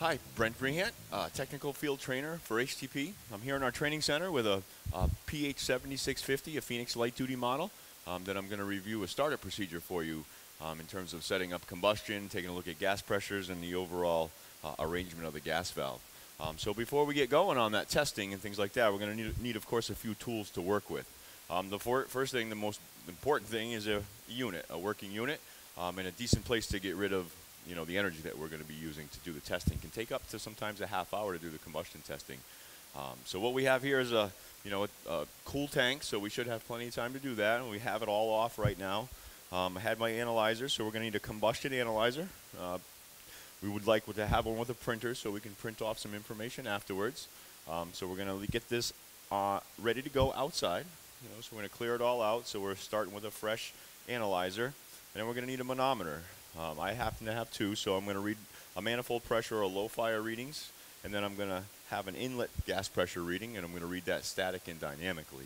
Hi, Brent Brehant, technical field trainer for HTP. I'm here in our training center with a PH 7650, a Phoenix light-duty model that I'm going to review a startup procedure for you in terms of setting up combustion, taking a look at gas pressures, and the overall arrangement of the gas valve. So before we get going on that testing and things like that, we're going to need, of course, a few tools to work with. The first thing, the most important thing, is a unit, a working unit, and a decent place to get rid of, you know, the energy that we're going to be using to do the testing. Can take up to sometimes a half hour to do the combustion testing. So what we have here is a cool tank, so we should have plenty of time to do that, and we have it all off right now. I had my analyzer, so we're going to need a combustion analyzer. We would like to have one with a printer so we can print off some information afterwards. So we're going to get this ready to go outside. You know, so we're going to clear it all out, so we're starting with a fresh analyzer. And then we're going to need a manometer. I happen to have two, so I'm going to read a manifold pressure or low fire readings, and then I'm going to have an inlet gas pressure reading, and I'm going to read that static and dynamically.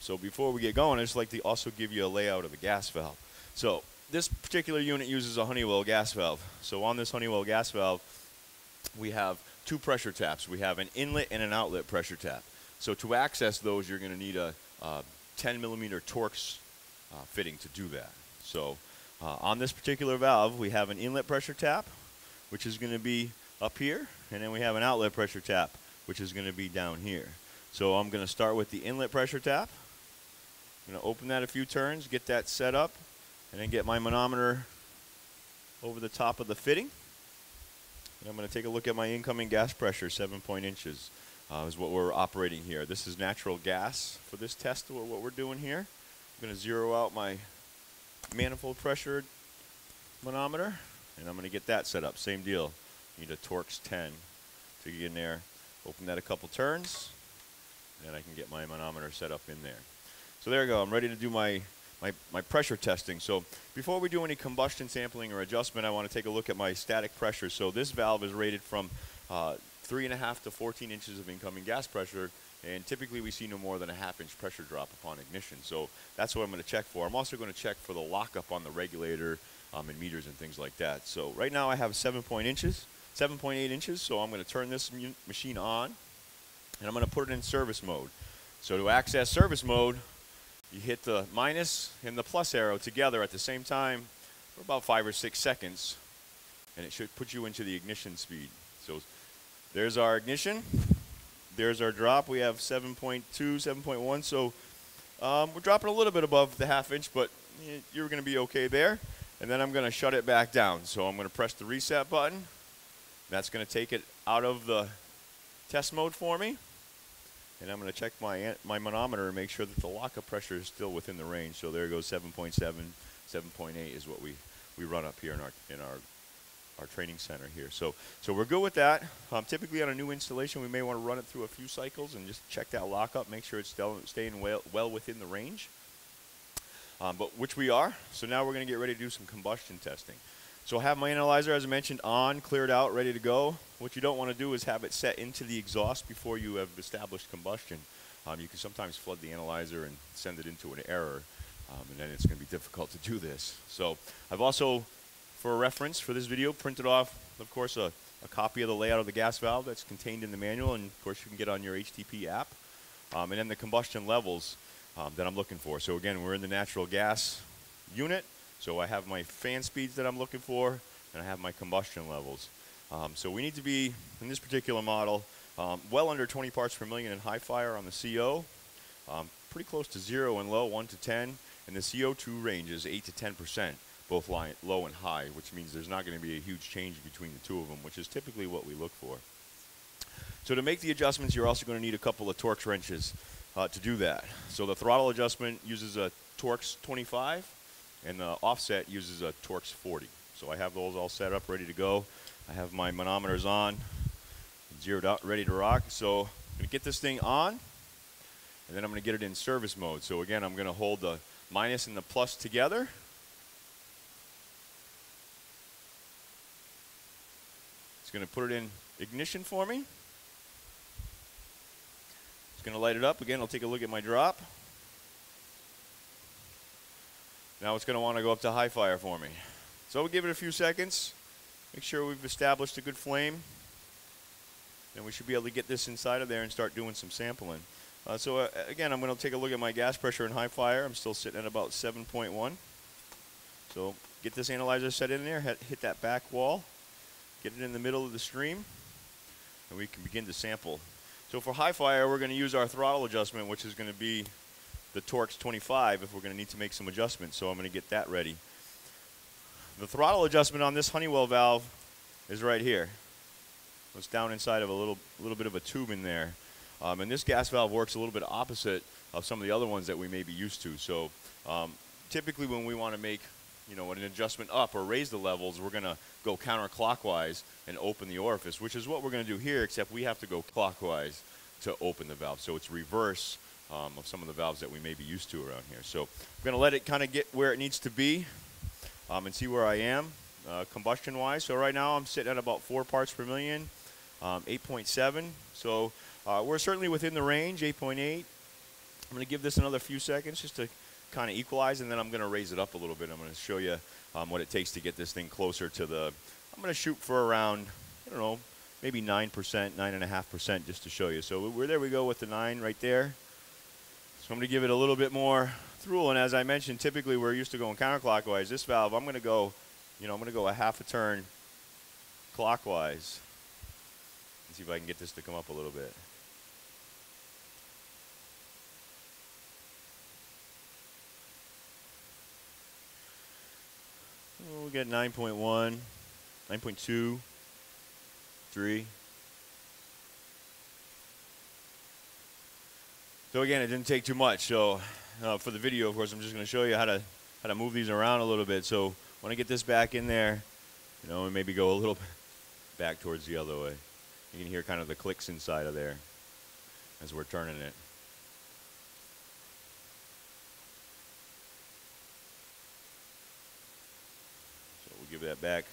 So before we get going, I'd just like to also give you a layout of the gas valve. So this particular unit uses a Honeywell gas valve. So on this Honeywell gas valve, we have two pressure taps. We have an inlet and an outlet pressure tap. So to access those, you're going to need a 10 millimeter Torx fitting to do that. So on this particular valve, we have an inlet pressure tap, which is going to be up here, and then we have an outlet pressure tap, which is going to be down here. So I'm going to start with the inlet pressure tap. I'm going to open that a few turns, get that set up, and then get my manometer over the top of the fitting. And I'm going to take a look at my incoming gas pressure, 7 inches is what we're operating here. This is natural gas for this test, or what we're doing here. I'm going to zero out my manifold pressure manometer, and I'm going to get that set up. Same deal. You need a Torx 10 to get in there. Open that a couple turns, and I can get my manometer set up in there. So there you go. I'm ready to do my pressure testing. So before we do any combustion sampling or adjustment, I want to take a look at my static pressure. So this valve is rated from 3.5 to 14 inches of incoming gas pressure, and typically we see no more than a half-inch pressure drop upon ignition. So that's what I'm going to check for. I'm also going to check for the lockup on the regulator and meters and things like that. So right now I have 7.8 inches, so I'm going to turn this machine on, and I'm going to put it in service mode. So to access service mode, you hit the minus and the plus arrow together at the same time for about 5 or 6 seconds, and it should put you into the ignition speed. So there's our ignition. There's our drop. We have 7.2, 7.1, so we're dropping a little bit above the half inch, but you're going to be okay there. And then I'm going to shut it back down. So I'm going to press the reset button. That's going to take it out of the test mode for me. And I'm going to check my manometer and make sure that the lockup pressure is still within the range. So there goes 7.7, 7.8 is what we run up here in our training center here. So we're good with that. Typically on a new installation, we may want to run it through a few cycles and just check that lockup, make sure it's still staying well within the range, but which we are. So now we're going to get ready to do some combustion testing. So I have my analyzer, as I mentioned, on, cleared out, ready to go. What you don't want to do is have it set into the exhaust before you have established combustion. You can sometimes flood the analyzer and send it into an error, and then it's going to be difficult to do this. So I've also, for reference for this video, printed off, of course, a copy of the layout of the gas valve that's contained in the manual, and of course you can get on your HTP app, and then the combustion levels that I'm looking for. So again, we're in the natural gas unit. So I have my fan speeds that I'm looking for, and I have my combustion levels. So we need to be, in this particular model, well under 20 parts per million in high fire on the CO, pretty close to 0 in low, 1 to 10, and the CO2 range is 8 to 10%, both low and high, which means there's not going to be a huge change between the two of them, which is typically what we look for. So to make the adjustments, you're also going to need a couple of Torx wrenches to do that. So the throttle adjustment uses a Torx 25. And the offset uses a Torx 40. So I have those all set up, ready to go. I have my manometers on, zeroed out, ready to rock. So I'm going to get this thing on, and then I'm going to get it in service mode. So again, I'm going to hold the minus and the plus together. It's going to put it in ignition for me. It's going to light it up. Again, I'll take a look at my drop. Now it's going to want to go up to high fire for me. So we'll give it a few seconds, make sure we've established a good flame, and we should be able to get this inside of there and start doing some sampling. So again, I'm going to take a look at my gas pressure and high fire. I'm still sitting at about 7.1. So get this analyzer set in there, hit that back wall, get it in the middle of the stream, and we can begin to sample. So for high fire, we're going to use our throttle adjustment, which is going to be the Torx 25 if we're going to need to make some adjustments. So I'm going to get that ready. The throttle adjustment on this Honeywell valve is right here. It's down inside of a little bit of a tube in there. And this gas valve works a little bit opposite of some of the other ones that we may be used to. So typically when we want to make, you know, an adjustment up or raise the levels, we're going to go counterclockwise and open the orifice, which is what we're going to do here, except we have to go clockwise to open the valve. So it's reverse of some of the valves that we may be used to around here. So I'm going to let it kind of get where it needs to be and see where I am combustion-wise. So right now I'm sitting at about 4 parts per million, 8.7. So we're certainly within the range, 8.8. I'm going to give this another few seconds just to kind of equalize, and then I'm going to raise it up a little bit. I'm going to show you what it takes to get this thing closer to the, I'm going to shoot for around, I don't know, maybe 9%, 9.5% just to show you. So we're, there we go with the 9 right there. So I'm going to give it a little bit more throttle, and as I mentioned, typically we're used to going counterclockwise. This valve, I'm going to go, you know, I'm going to go a half a turn clockwise. Let's see if I can get this to come up a little bit. We'll get 9.1, 9.2, 3. So again, it didn't take too much. So for the video, of course, I'm just going to show you how to move these around a little bit. So I want to get this back in there, you know, and maybe go a little back towards the other way. You can hear kind of the clicks inside of there as we're turning it. Give that back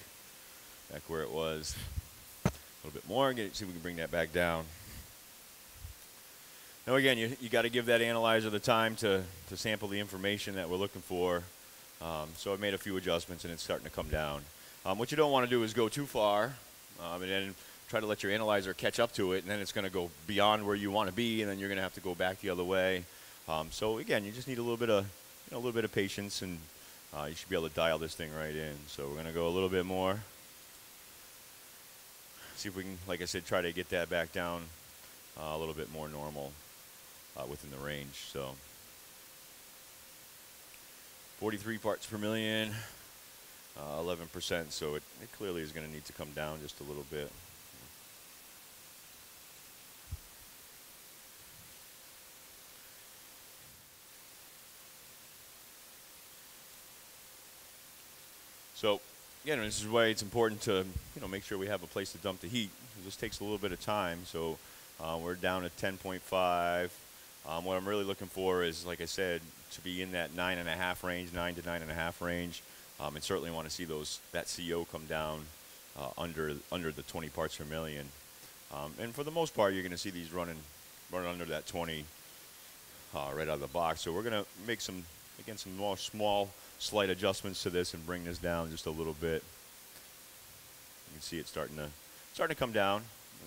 where it was. A little bit more. Get it, see if we can bring that back down. Now again, you got to give that analyzer the time to sample the information that we're looking for. So I made a few adjustments and it's starting to come down. What you don't want to do is go too far and then try to let your analyzer catch up to it, and then it's going to go beyond where you want to be, and then you're going to have to go back the other way. So again, you just need a little bit of patience, and you should be able to dial this thing right in. So we're going to go a little bit more. See if we can, like I said, try to get that back down a little bit more normal within the range. So 43 parts per million, 11%. So it clearly is going to need to come down just a little bit. So, again, this is why it's important to, you know, make sure we have a place to dump the heat. This takes a little bit of time, so we're down at 10.5. What I'm really looking for is, like I said, to be in that 9.5 range, 9 to 9.5 range, and certainly want to see that CO come down under the 20 parts per million. And for the most part, you're going to see these running under that 20 right out of the box. So we're going to make some, again, some more small slight adjustments to this and bring this down just a little bit. You can see it starting to come down.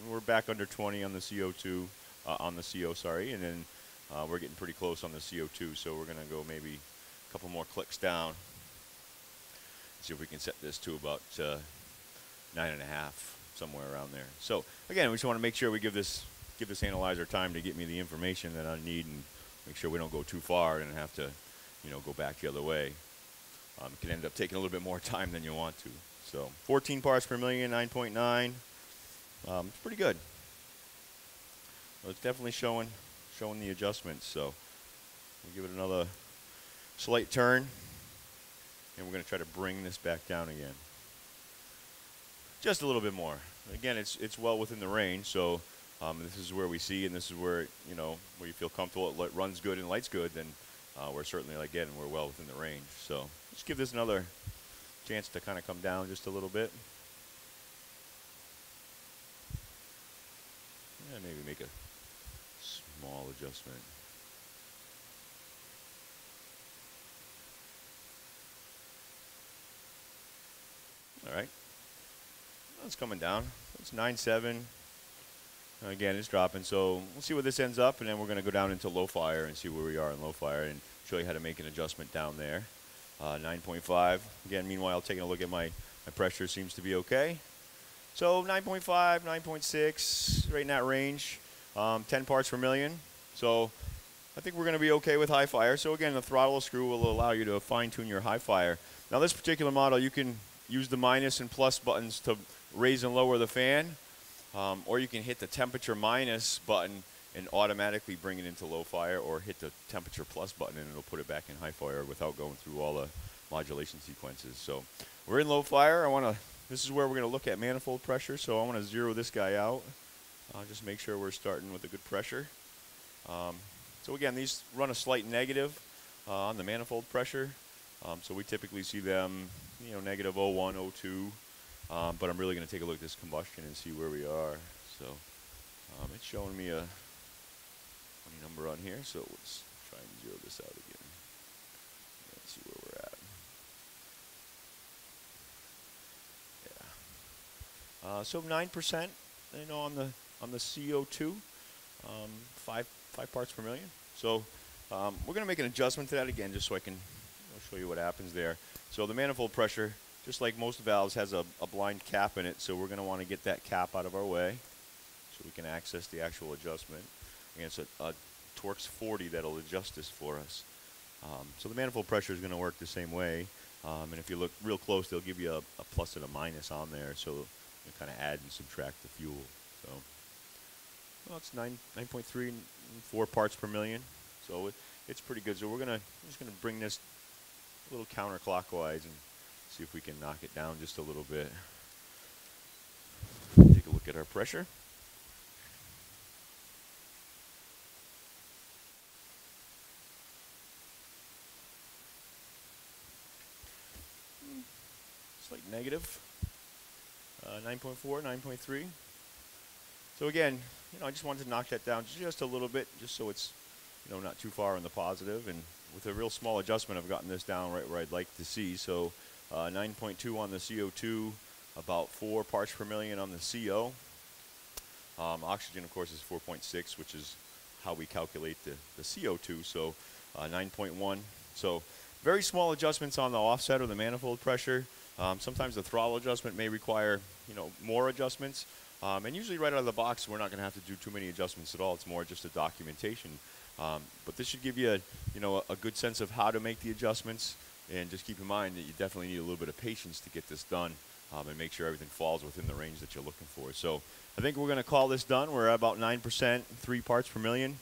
And we're back under 20 on the CO2, on the CO, and then we're getting pretty close on the CO2. So we're going to go maybe a couple more clicks down. See if we can set this to about 9.5, somewhere around there. So again, we just want to make sure we give this analyzer time to get me the information that I need, and make sure we don't go too far and have to, you know, go back the other way. It can end up taking a little bit more time than you want to. So 14 parts per million, 9.9. It's pretty good. Well, it's definitely showing the adjustments. So we'll give it another slight turn, and we're going to try to bring this back down again. Just a little bit more. Again, it's well within the range. So this is where we see, and this is where it, you know, where you feel comfortable. It runs good and lights good. Then we're certainly, again, we're well within the range. So let's give this another chance to kind of come down just a little bit. And maybe make a small adjustment. All right. That's coming down. It's 9.7, Again, it's dropping, so we'll see where this ends up, and then we're going to go down into low fire and see where we are in low fire and show you how to make an adjustment down there. 9.5. Again, meanwhile, taking a look at my pressure seems to be okay. So 9.5, 9.6, right in that range, 10 parts per million. So I think we're going to be okay with high fire. So again, the throttle screw will allow you to fine-tune your high fire. Now this particular model, you can use the minus and plus buttons to raise and lower the fan. Or you can hit the temperature minus button and automatically bring it into low fire, or hit the temperature plus button and it'll put it back in high fire without going through all the modulation sequences. So we're in low fire. This is where we're going to look at manifold pressure. So I want to zero this guy out. I'll just make sure we're starting with a good pressure. So again, these run a slight negative on the manifold pressure. So we typically see them, you know, negative 0.1, 0.2. But I'm really going to take a look at this combustion and see where we are. So it's showing me a funny number on here, so let's try and zero this out again. Let's see where we're at. Yeah. So 9%, you know, on the CO2, 5 parts per million. So we're going to make an adjustment to that again, just so I can show you what happens there. So the manifold pressure, just like most valves, has a blind cap in it, so we're going to want to get that cap out of our way so we can access the actual adjustment. Again, it's a Torx 40 that'll adjust this for us. So the manifold pressure is going to work the same way, and if you look real close, they'll give you a plus and a minus on there, so you kind of add and subtract the fuel. So well, it's 9.3 and 4 parts per million, so it's pretty good. So I'm just going to bring this a little counterclockwise and see if we can knock it down just a little bit. Take a look at our pressure. Slight negative. 9.4, 9.3. So again, you know, I just wanted to knock that down just a little bit, just so it's, you know, not too far in the positive. And with a real small adjustment, I've gotten this down right where I'd like to see. So 9.2 on the CO2, about 4 parts per million on the CO. Oxygen, of course, is 4.6, which is how we calculate the CO2, so 9.1. So very small adjustments on the offset or the manifold pressure. Sometimes the throttle adjustment may require, you know, more adjustments. And usually right out of the box, we're not going to have to do too many adjustments at all. It's more just a documentation. But this should give you a good sense of how to make the adjustments. And just keep in mind that you definitely need a little bit of patience to get this done and make sure everything falls within the range that you're looking for. So I think we're going to call this done. We're at about 9%, 3 parts per million,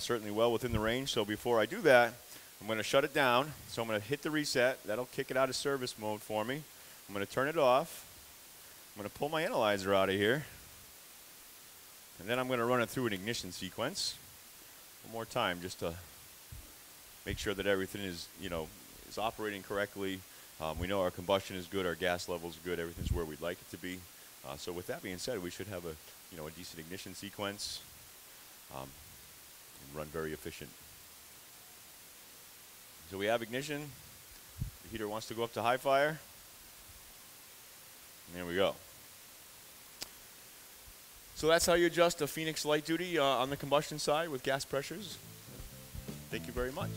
certainly well within the range. So before I do that, I'm going to shut it down. So I'm going to hit the reset. That'll kick it out of service mode for me. I'm going to turn it off. I'm going to pull my analyzer out of here. And then I'm going to run it through an ignition sequence one more time just to make sure that everything is, you know, is operating correctly. We know our combustion is good, our gas level is good, everything's where we'd like it to be. So with that being said, we should have a decent ignition sequence and run very efficient. So we have ignition. The heater wants to go up to high fire. And there we go. So that's how you adjust a Phoenix light duty on the combustion side with gas pressures. Thank you very much.